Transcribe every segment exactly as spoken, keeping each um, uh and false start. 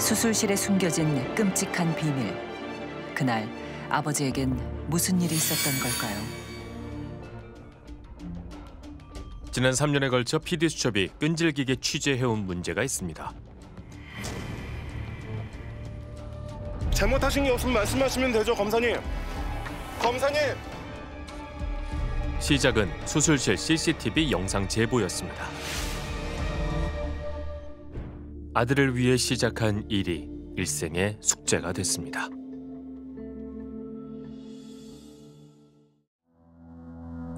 수술실에 숨겨진 끔찍한 비밀. 그날 아버지에겐 무슨 일이 있었던 걸까요? 지난 삼 년에 걸쳐 피디수첩이 끈질기게 취재해온 문제가 있습니다. 잘못하신 게 없으면 말씀하시면 되죠, 검사님. 검사님! 시작은 수술실 씨씨티비 영상 제보였습니다. 아들을 위해 시작한 일이 일생의 숙제가 됐습니다.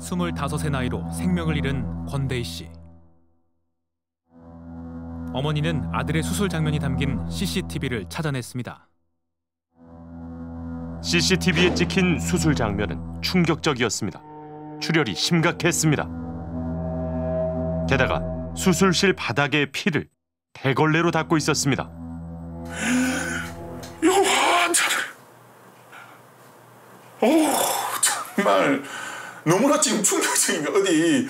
스물다섯의 나이로 생명을 잃은 권대희 씨. 어머니는 아들의 수술 장면이 담긴 씨씨티비를 찾아냈습니다. 씨씨티비에 찍힌 수술 장면은 충격적이었습니다. 출혈이 심각했습니다. 게다가 수술실 바닥의 피를 대걸레로 닦고 있었습니다. 이거 환자를... 오, 정말... 너무나 지금 충격적인 게 어디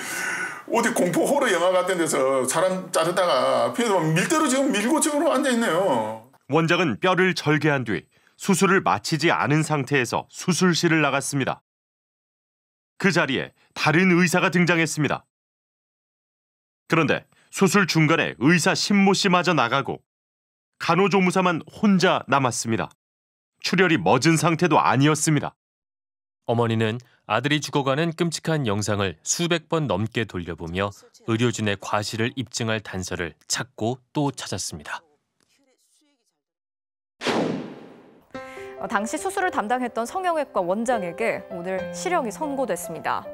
어디 공포 호러 영화 같은 데서 사람 자르다가 피해서 밀대로 지금 밀고 지금 앉아있네요. 원장은 뼈를 절개한 뒤 수술을 마치지 않은 상태에서 수술실을 나갔습니다. 그 자리에 다른 의사가 등장했습니다. 그런데 수술 중간에 의사 신모 씨마저 나가고 간호조무사만 혼자 남았습니다. 출혈이 멎은 상태도 아니었습니다. 어머니는 아들이 죽어가는 끔찍한 영상을 수백 번 넘게 돌려보며 의료진의 과실을 입증할 단서를 찾고 또 찾았습니다. 당시 수술을 담당했던 성형외과 원장에게 오늘 실형이 선고됐습니다.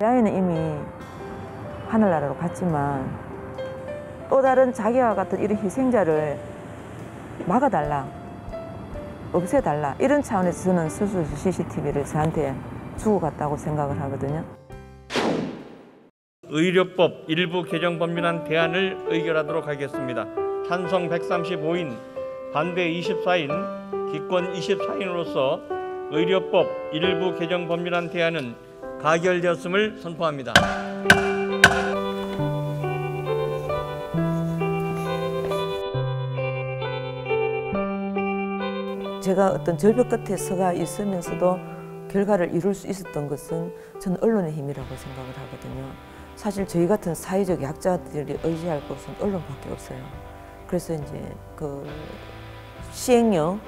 이 아이는 이미 하늘나라로 갔지만 또 다른 자기와 같은 이런 희생자를 막아달라, 없애달라 이런 차원에서 저는 수술 씨씨티비를 저한테 주고 갔다고 생각을 하거든요. 의료법 일부 개정 법률안 대안을 의결하도록 하겠습니다. 찬성 백삼십오 인, 반대 이십사 인, 기권 이십사 인으로서 의료법 일부 개정 법률안 대안은 가결되었음을 선포합니다. 제가 어떤 절벽 끝에 서가 있으면서도 결과를 이룰 수 있었던 것은 저는 언론의 힘이라고 생각을 하거든요. 사실 저희 같은 사회적 약자들이 의지할 것은 언론밖에 없어요. 그래서 이제 그 시행령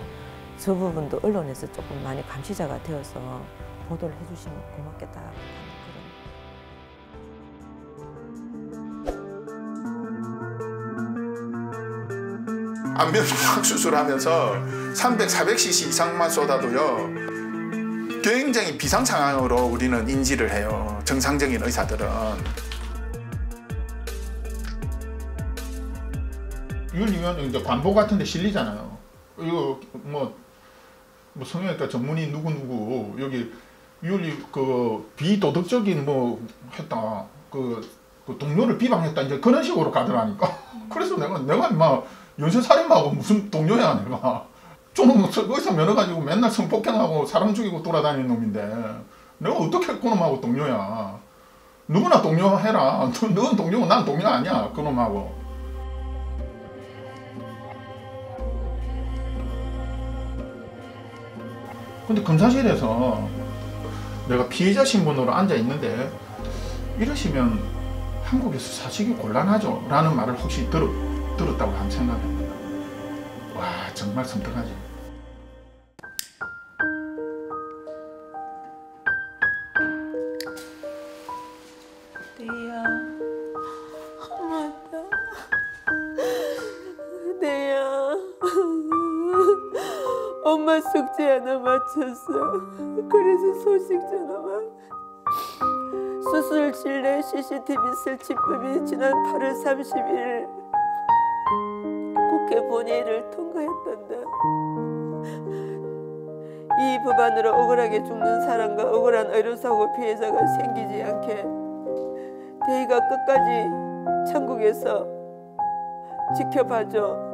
저 부분도 언론에서 조금 많이 감시자가 되어서 보도를 해주시면 고맙겠다. 안면종합 수술하면서 삼백, 사백 씨씨 이상만 쏟아도요 굉장히 비상 상황으로 우리는 인지를 해요. 정상적인 의사들은 윤리면 이제 관보 같은데 실리잖아요. 이거 뭐, 뭐 성형외과 전문의 누구 누구 여기 윤리 그 비도덕적인 뭐 했다 그, 그 동료를 비방했다 이제 그런 식으로 가더라니까. 그래서 내가 내가 막 연쇄살인마하고 무슨 동료야 내가. 저는 의사 면허가지고 맨날 성폭행하고 사람 죽이고 돌아다니는 놈인데 내가 어떻게 그놈하고 동료야. 누구나 동료해라. 너는 동료고 난 동료 아니야 그놈하고. 근데 검사실에서 내가 피해자 신분으로 앉아있는데 이러시면 한국에서 사시기 곤란하죠 라는 말을 혹시 들어 들었다고 한 생각입니다. 와 정말 섬뜩하지. 대야, 엄마다. 대야, 엄마 숙제 하나 맞췄어. 그래서 소식 전화만. 수술실 내 씨씨티비 설치법이 지난 팔월 삼십일. 국회 본회의를 통과했단다. 이 법안으로 억울하게 죽는 사람과 억울한 의료사고 피해자가 생기지 않게 대의가 끝까지 천국에서 지켜봐줘.